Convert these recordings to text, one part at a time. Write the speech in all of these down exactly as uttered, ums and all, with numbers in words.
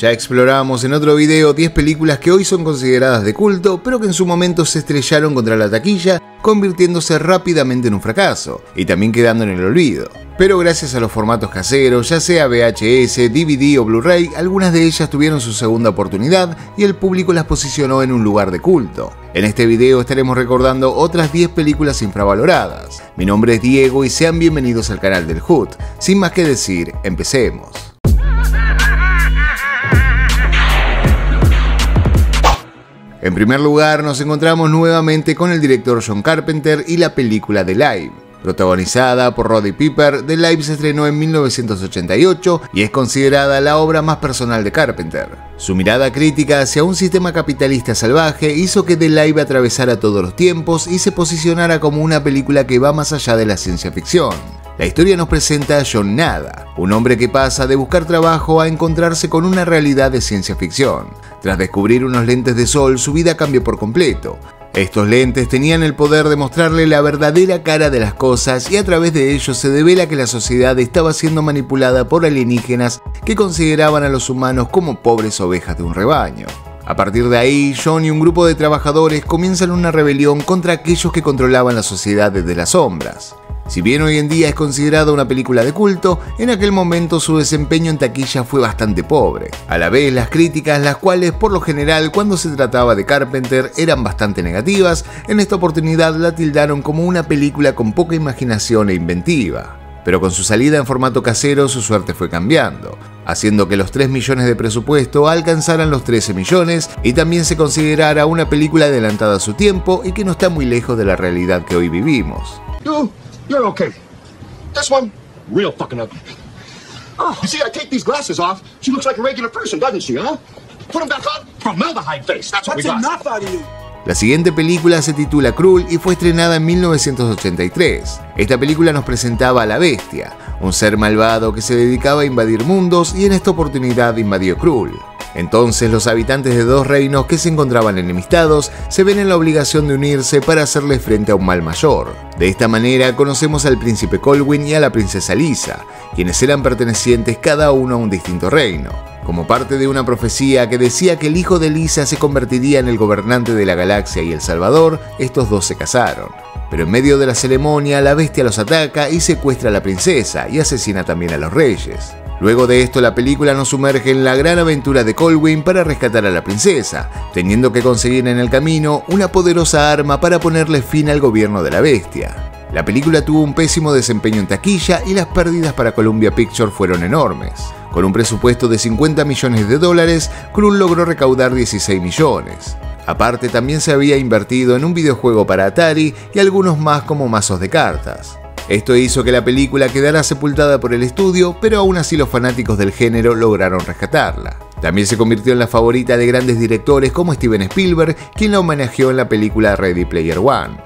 Ya exploramos en otro video diez películas que hoy son consideradas de culto, pero que en su momento se estrellaron contra la taquilla, convirtiéndose rápidamente en un fracaso, y también quedando en el olvido. Pero gracias a los formatos caseros, ya sea V H S, D V D o Blu-ray, algunas de ellas tuvieron su segunda oportunidad y el público las posicionó en un lugar de culto. En este video estaremos recordando otras diez películas infravaloradas. Mi nombre es Diego y sean bienvenidos al canal del H U D. Sin más que decir, empecemos. En primer lugar, nos encontramos nuevamente con el director John Carpenter y la película The Live. Protagonizada por Roddy Piper, The Live se estrenó en mil novecientos ochenta y ocho y es considerada la obra más personal de Carpenter. Su mirada crítica hacia un sistema capitalista salvaje hizo que The Live atravesara todos los tiempos y se posicionara como una película que va más allá de la ciencia ficción. La historia nos presenta a John Nada, un hombre que pasa de buscar trabajo a encontrarse con una realidad de ciencia ficción. Tras descubrir unos lentes de sol, su vida cambió por completo. Estos lentes tenían el poder de mostrarle la verdadera cara de las cosas y a través de ellos se devela que la sociedad estaba siendo manipulada por alienígenas que consideraban a los humanos como pobres ovejas de un rebaño. A partir de ahí, John y un grupo de trabajadores comienzan una rebelión contra aquellos que controlaban la sociedad desde las sombras. Si bien hoy en día es considerada una película de culto, en aquel momento su desempeño en taquilla fue bastante pobre. A la vez, las críticas, las cuales por lo general cuando se trataba de Carpenter eran bastante negativas, en esta oportunidad la tildaron como una película con poca imaginación e inventiva. Pero con su salida en formato casero su suerte fue cambiando, haciendo que los tres millones de presupuesto alcanzaran los trece millones y también se considerara una película adelantada a su tiempo y que no está muy lejos de la realidad que hoy vivimos. ¿Tú? You're okay. This one, real fucking ugly. Oh, you see, I take these glasses off. She looks like a regular person, doesn't she, huh? Put them back on. Formaldehyde face. That's what we got. That's enough out of you. La siguiente película se titula Krull y fue estrenada en mil novecientos ochenta y tres. Esta película nos presentaba a la bestia, un ser malvado que se dedicaba a invadir mundos y en esta oportunidad invadió Krull. Entonces los habitantes de dos reinos que se encontraban enemistados se ven en la obligación de unirse para hacerle frente a un mal mayor. De esta manera conocemos al príncipe Colwyn y a la princesa Lisa, quienes eran pertenecientes cada uno a un distinto reino. Como parte de una profecía que decía que el hijo de Lisa se convertiría en el gobernante de la galaxia y el salvador, estos dos se casaron. Pero en medio de la ceremonia la bestia los ataca y secuestra a la princesa y asesina también a los reyes. Luego de esto, la película nos sumerge en la gran aventura de Colwyn para rescatar a la princesa, teniendo que conseguir en el camino una poderosa arma para ponerle fin al gobierno de la bestia. La película tuvo un pésimo desempeño en taquilla y las pérdidas para Columbia Pictures fueron enormes. Con un presupuesto de cincuenta millones de dólares, Krull logró recaudar dieciséis millones. Aparte, también se había invertido en un videojuego para Atari y algunos más como mazos de cartas. Esto hizo que la película quedara sepultada por el estudio, pero aún así los fanáticos del género lograron rescatarla. También se convirtió en la favorita de grandes directores como Steven Spielberg, quien la homenajeó en la película Ready Player One.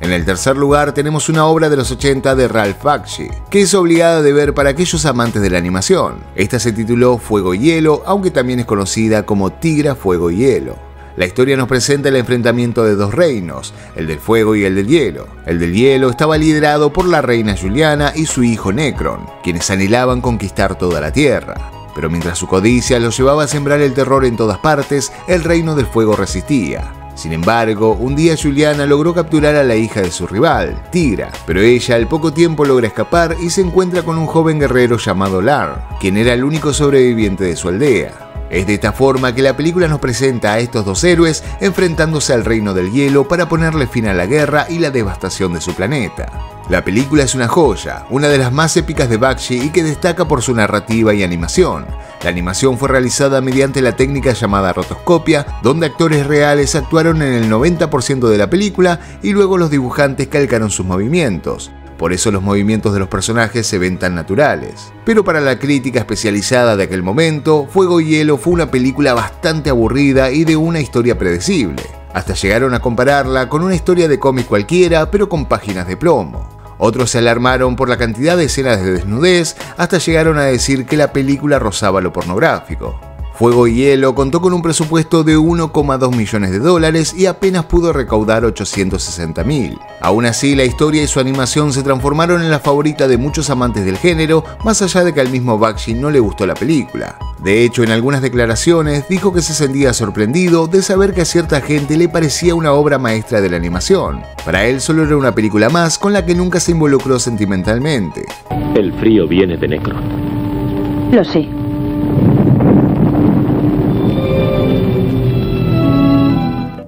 En el tercer lugar tenemos una obra de los ochenta de Ralph Bakshi, que es obligada de ver para aquellos amantes de la animación. Esta se tituló Fuego y Hielo, aunque también es conocida como Tigra Fuego y Hielo. La historia nos presenta el enfrentamiento de dos reinos, el del fuego y el del hielo. El del hielo estaba liderado por la reina Juliana y su hijo Necron, quienes anhelaban conquistar toda la tierra. Pero mientras su codicia los llevaba a sembrar el terror en todas partes, el reino del fuego resistía. Sin embargo, un día Juliana logró capturar a la hija de su rival, Tigra, pero ella al poco tiempo logra escapar y se encuentra con un joven guerrero llamado Larn, quien era el único sobreviviente de su aldea. Es de esta forma que la película nos presenta a estos dos héroes enfrentándose al reino del hielo para ponerle fin a la guerra y la devastación de su planeta. La película es una joya, una de las más épicas de Bakshi y que destaca por su narrativa y animación. La animación fue realizada mediante la técnica llamada rotoscopia, donde actores reales actuaron en el noventa por ciento de la película y luego los dibujantes calcaron sus movimientos. Por eso los movimientos de los personajes se ven tan naturales. Pero para la crítica especializada de aquel momento, Fuego y Hielo fue una película bastante aburrida y de una historia predecible. Hasta llegaron a compararla con una historia de cómic cualquiera, pero con páginas de plomo. Otros se alarmaron por la cantidad de escenas de desnudez, hasta llegaron a decir que la película rozaba lo pornográfico. Fuego y Hielo contó con un presupuesto de uno coma dos millones de dólares y apenas pudo recaudar ochocientos sesenta mil. Aún así, la historia y su animación se transformaron en la favorita de muchos amantes del género, más allá de que al mismo Bakshi no le gustó la película. De hecho, en algunas declaraciones dijo que se sentía sorprendido de saber que a cierta gente le parecía una obra maestra de la animación. Para él solo era una película más con la que nunca se involucró sentimentalmente. El frío viene de Necron. Lo sé.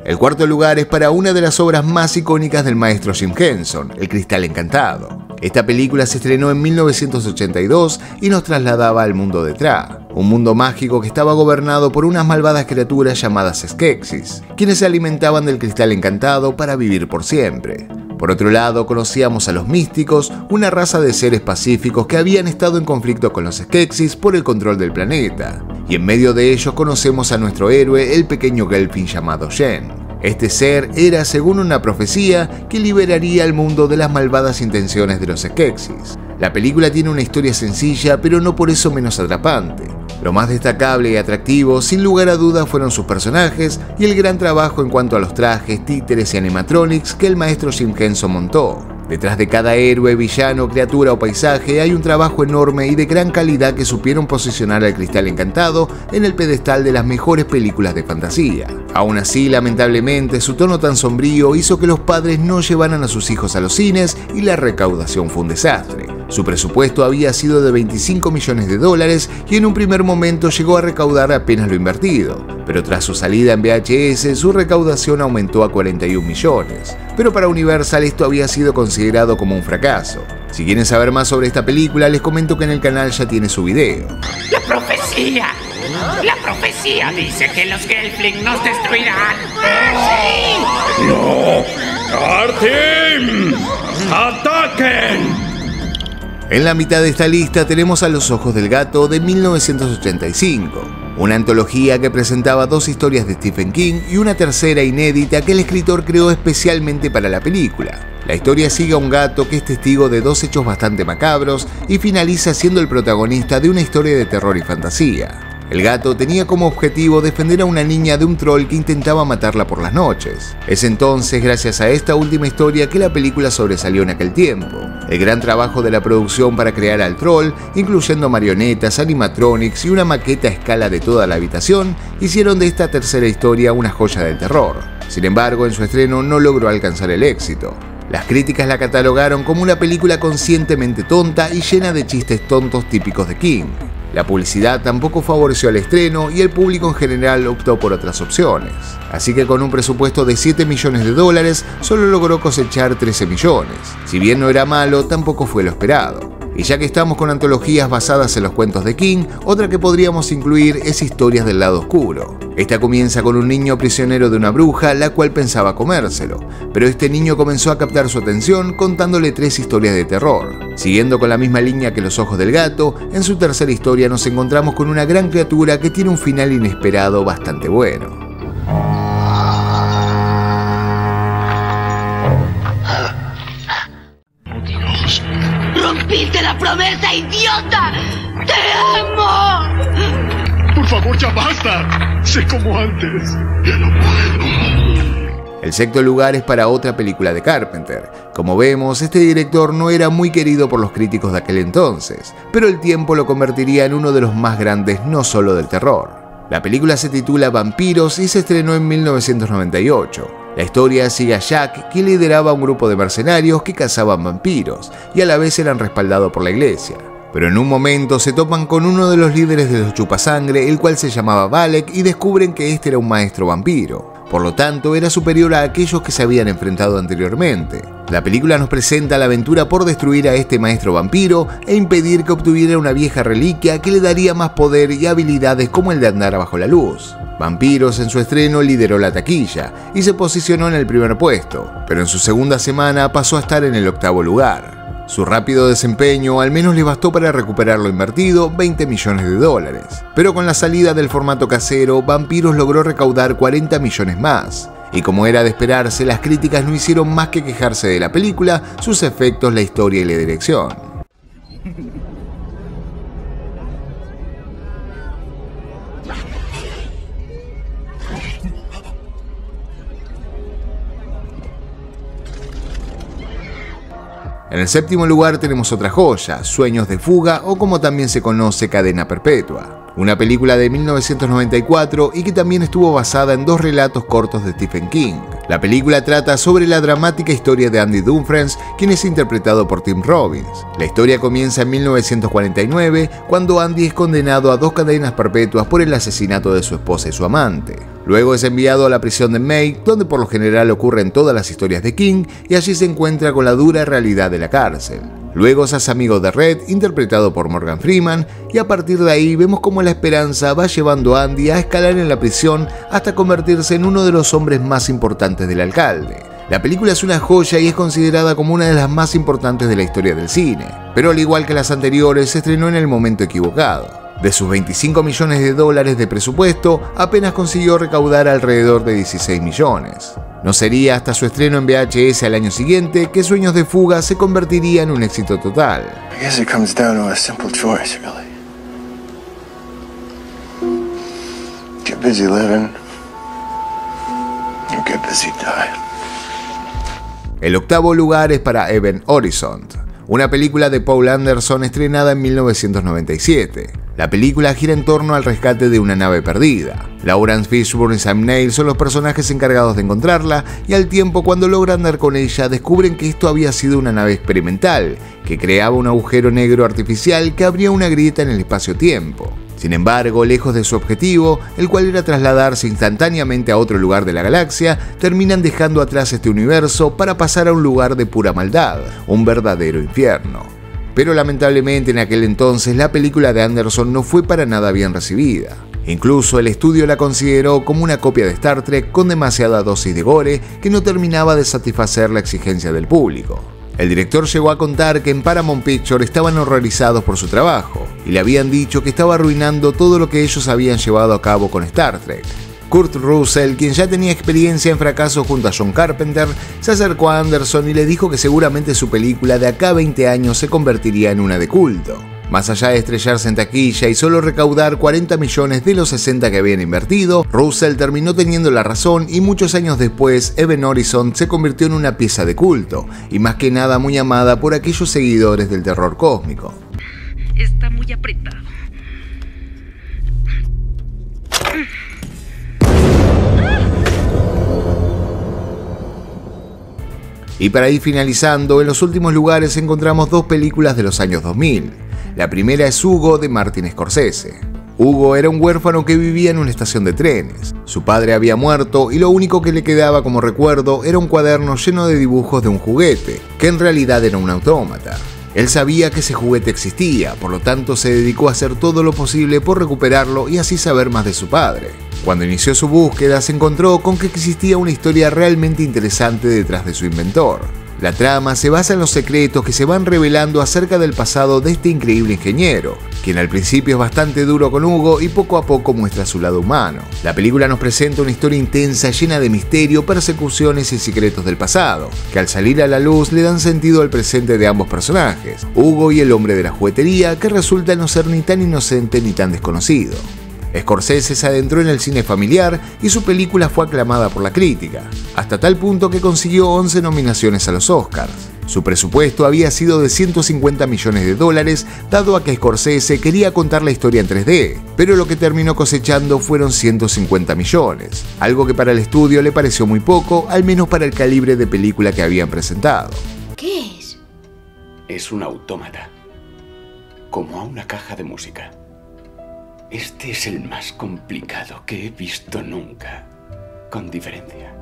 El cuarto lugar es para una de las obras más icónicas del maestro Jim Henson, El Cristal Encantado. Esta película se estrenó en mil novecientos ochenta y dos y nos trasladaba al mundo de Thra, un mundo mágico que estaba gobernado por unas malvadas criaturas llamadas Skeksis, quienes se alimentaban del Cristal Encantado para vivir por siempre. Por otro lado, conocíamos a los místicos, una raza de seres pacíficos que habían estado en conflicto con los Skeksis por el control del planeta. Y en medio de ellos conocemos a nuestro héroe, el pequeño Gelfin llamado Jen. Este ser era, según una profecía, que liberaría al mundo de las malvadas intenciones de los Skeksis. La película tiene una historia sencilla, pero no por eso menos atrapante. Lo más destacable y atractivo, sin lugar a dudas, fueron sus personajes y el gran trabajo en cuanto a los trajes, títeres y animatronics que el maestro Jim Henson montó. Detrás de cada héroe, villano, criatura o paisaje hay un trabajo enorme y de gran calidad que supieron posicionar al Cristal Encantado en el pedestal de las mejores películas de fantasía. Aún así, lamentablemente, su tono tan sombrío hizo que los padres no llevaran a sus hijos a los cines y la recaudación fue un desastre. Su presupuesto había sido de veinticinco millones de dólares y en un primer momento llegó a recaudar apenas lo invertido, pero tras su salida en V H S su recaudación aumentó a cuarenta y un millones, pero para Universal esto había sido considerado como un fracaso. Si quieren saber más sobre esta película, les comento que en el canal ya tiene su video. ¡La profecía! ¡La profecía dice que los Gelfling nos destruirán! ¡Sí! ¡No! ¡Artim! ¡Ataquen! En la mitad de esta lista tenemos a Los ojos del gato de mil novecientos ochenta y cinco, una antología que presentaba dos historias de Stephen King y una tercera inédita que el escritor creó especialmente para la película. La historia sigue a un gato que es testigo de dos hechos bastante macabros y finaliza siendo el protagonista de una historia de terror y fantasía. El gato tenía como objetivo defender a una niña de un troll que intentaba matarla por las noches. Es entonces gracias a esta última historia que la película sobresalió en aquel tiempo. El gran trabajo de la producción para crear al troll, incluyendo marionetas, animatronics y una maqueta a escala de toda la habitación, hicieron de esta tercera historia una joya del terror. Sin embargo, en su estreno no logró alcanzar el éxito. Las críticas la catalogaron como una película conscientemente tonta y llena de chistes tontos típicos de King. La publicidad tampoco favoreció al estreno y el público en general optó por otras opciones. Así que con un presupuesto de siete millones de dólares, solo logró cosechar trece millones. Si bien no era malo, tampoco fue lo esperado. Y ya que estamos con antologías basadas en los cuentos de King, otra que podríamos incluir es Historias del lado oscuro. Esta comienza con un niño prisionero de una bruja, la cual pensaba comérselo, pero este niño comenzó a captar su atención contándole tres historias de terror. Siguiendo con la misma línea que Los ojos del gato, en su tercera historia nos encontramos con una gran criatura que tiene un final inesperado bastante bueno. ¡Rompiste la promesa, idiota! ¡Te amo! ¡Por favor, ya basta! ¡Sé como antes! ¡Ya no puedo! El sexto lugar es para otra película de Carpenter. Como vemos, este director no era muy querido por los críticos de aquel entonces, pero el tiempo lo convertiría en uno de los más grandes no solo del terror. La película se titula Vampiros y se estrenó en mil novecientos noventa y ocho. La historia sigue a Jack, que lideraba un grupo de mercenarios que cazaban vampiros y a la vez eran respaldados por la iglesia. Pero en un momento se topan con uno de los líderes de los chupasangre, el cual se llamaba Valek, y descubren que este era un maestro vampiro. Por lo tanto, era superior a aquellos que se habían enfrentado anteriormente. La película nos presenta la aventura por destruir a este maestro vampiro e impedir que obtuviera una vieja reliquia que le daría más poder y habilidades como el de andar bajo la luz. Vampiros en su estreno lideró la taquilla y se posicionó en el primer puesto, pero en su segunda semana pasó a estar en el octavo lugar. Su rápido desempeño al menos le bastó para recuperar lo invertido, veinte millones de dólares. Pero con la salida del formato casero, Vampiros logró recaudar cuarenta millones más. Y como era de esperarse, las críticas no hicieron más que quejarse de la película, sus efectos, la historia y la dirección. En el séptimo lugar tenemos otra joya, Sueños de Fuga, o como también se conoce, Cadena Perpetua, una película de mil novecientos noventa y cuatro y que también estuvo basada en dos relatos cortos de Stephen King. La película trata sobre la dramática historia de Andy Dufresne, quien es interpretado por Tim Robbins. La historia comienza en mil novecientos cuarenta y nueve, cuando Andy es condenado a dos cadenas perpetuas por el asesinato de su esposa y su amante. Luego es enviado a la prisión de May, donde por lo general ocurren todas las historias de King, y allí se encuentra con la dura realidad de la cárcel. Luego se hace amigo de Red, interpretado por Morgan Freeman, y a partir de ahí vemos cómo la esperanza va llevando a Andy a escalar en la prisión hasta convertirse en uno de los hombres más importantes del alcalde. La película es una joya y es considerada como una de las más importantes de la historia del cine, pero al igual que las anteriores se estrenó en el momento equivocado. De sus veinticinco millones de dólares de presupuesto, apenas consiguió recaudar alrededor de dieciséis millones. No sería hasta su estreno en V H S al año siguiente que Sueños de Fuga se convertiría en un éxito total. El octavo lugar es para Event Horizon, una película de Paul Anderson estrenada en mil novecientos noventa y siete. La película gira en torno al rescate de una nave perdida. Laurence Fishburne y Sam Neill son los personajes encargados de encontrarla, y al tiempo, cuando logran dar con ella, descubren que esto había sido una nave experimental, que creaba un agujero negro artificial que abría una grieta en el espacio-tiempo. Sin embargo, lejos de su objetivo, el cual era trasladarse instantáneamente a otro lugar de la galaxia, terminan dejando atrás este universo para pasar a un lugar de pura maldad, un verdadero infierno. Pero lamentablemente en aquel entonces la película de Anderson no fue para nada bien recibida. Incluso el estudio la consideró como una copia de Star Trek con demasiada dosis de gore que no terminaba de satisfacer la exigencia del público. El director llegó a contar que en Paramount Pictures estaban horrorizados por su trabajo y le habían dicho que estaba arruinando todo lo que ellos habían llevado a cabo con Star Trek. Kurt Russell, quien ya tenía experiencia en fracaso junto a John Carpenter, se acercó a Anderson y le dijo que seguramente su película de acá a veinte años se convertiría en una de culto. Más allá de estrellarse en taquilla y solo recaudar cuarenta millones de los sesenta que habían invertido, Russell terminó teniendo la razón y muchos años después, Event Horizon se convirtió en una pieza de culto y más que nada muy amada por aquellos seguidores del terror cósmico. Está muy apretado. Y para ir finalizando, en los últimos lugares encontramos dos películas de los años dos mil. La primera es Hugo de Martin Scorsese. Hugo era un huérfano que vivía en una estación de trenes. Su padre había muerto y lo único que le quedaba como recuerdo era un cuaderno lleno de dibujos de un juguete, que en realidad era un autómata. Él sabía que ese juguete existía, por lo tanto se dedicó a hacer todo lo posible por recuperarlo y así saber más de su padre. Cuando inició su búsqueda se encontró con que existía una historia realmente interesante detrás de su inventor. La trama se basa en los secretos que se van revelando acerca del pasado de este increíble ingeniero, quien al principio es bastante duro con Hugo y poco a poco muestra su lado humano. La película nos presenta una historia intensa llena de misterio, persecuciones y secretos del pasado, que al salir a la luz le dan sentido al presente de ambos personajes, Hugo y el hombre de la juguetería, que resulta no ser ni tan inocente ni tan desconocido. Scorsese se adentró en el cine familiar y su película fue aclamada por la crítica, hasta tal punto que consiguió once nominaciones a los Oscars. Su presupuesto había sido de ciento cincuenta millones de dólares, dado a que Scorsese quería contar la historia en tres D, pero lo que terminó cosechando fueron ciento cincuenta millones, algo que para el estudio le pareció muy poco, al menos para el calibre de película que habían presentado. ¿Qué es? Es un autómata, como a una caja de música. Este es el más complicado que he visto nunca, con diferencia.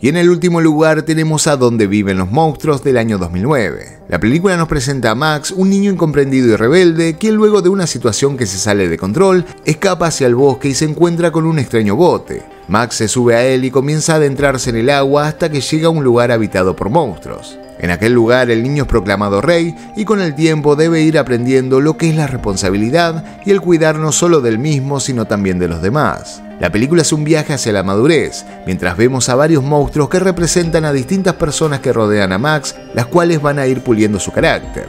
Y en el último lugar tenemos a Donde viven los monstruos del año dos mil nueve. La película nos presenta a Max, un niño incomprendido y rebelde, quien luego de una situación que se sale de control, escapa hacia el bosque y se encuentra con un extraño bote. Max se sube a él y comienza a adentrarse en el agua hasta que llega a un lugar habitado por monstruos. En aquel lugar el niño es proclamado rey y con el tiempo debe ir aprendiendo lo que es la responsabilidad y el cuidar no solo del mismo sino también de los demás. La película es un viaje hacia la madurez, mientras vemos a varios monstruos que representan a distintas personas que rodean a Max, las cuales van a ir puliendo su carácter.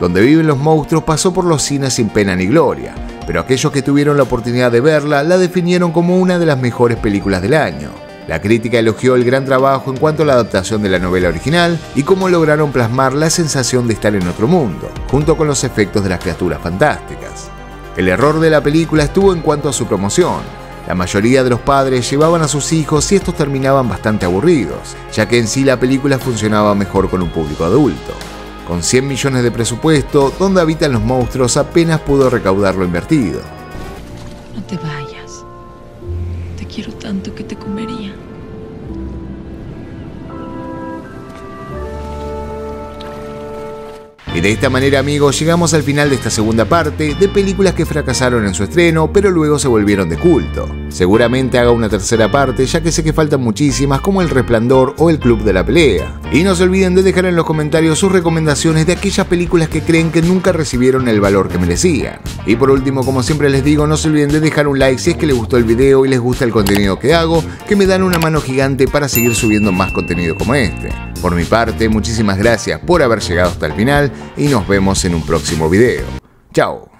Donde viven los monstruos pasó por los cines sin pena ni gloria, pero aquellos que tuvieron la oportunidad de verla la definieron como una de las mejores películas del año. La crítica elogió el gran trabajo en cuanto a la adaptación de la novela original y cómo lograron plasmar la sensación de estar en otro mundo, junto con los efectos de las criaturas fantásticas. El error de la película estuvo en cuanto a su promoción. La mayoría de los padres llevaban a sus hijos y estos terminaban bastante aburridos, ya que en sí la película funcionaba mejor con un público adulto. Con cien millones de presupuesto, Donde habitan los monstruos apenas pudo recaudar lo invertido. No te vayas. Te quiero tanto que te comería. Y de esta manera, amigos, llegamos al final de esta segunda parte de películas que fracasaron en su estreno, pero luego se volvieron de culto. Seguramente haga una tercera parte, ya que sé que faltan muchísimas como El Resplandor o El Club de la Pelea. Y no se olviden de dejar en los comentarios sus recomendaciones de aquellas películas que creen que nunca recibieron el valor que merecían. Y por último, como siempre les digo, no se olviden de dejar un like si es que les gustó el video y les gusta el contenido que hago, que me dan una mano gigante para seguir subiendo más contenido como este. Por mi parte, muchísimas gracias por haber llegado hasta el final y nos vemos en un próximo video. ¡Chao!